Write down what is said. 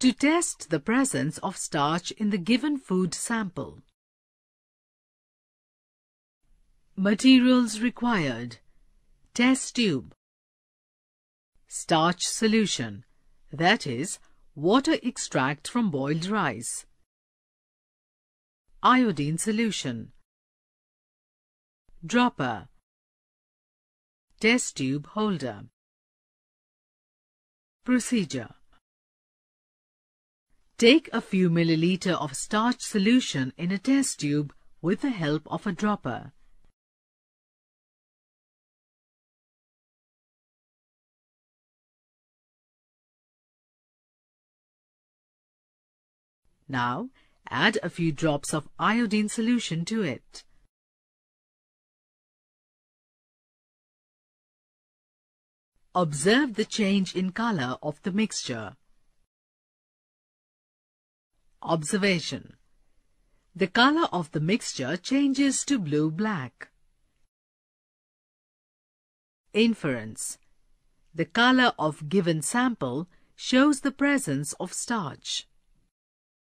to test the presence of starch in the given food sample. Materials required: test tube, starch solution, that is, water extract from boiled rice, iodine solution, dropper, test tube holder. Procedure: take a few milliliter of starch solution in a test tube with the help of a dropper. Now, add a few drops of iodine solution to it. Observe the change in color of the mixture. Observation: the color of the mixture changes to blue-black. Inference: the color of given sample shows the presence of starch.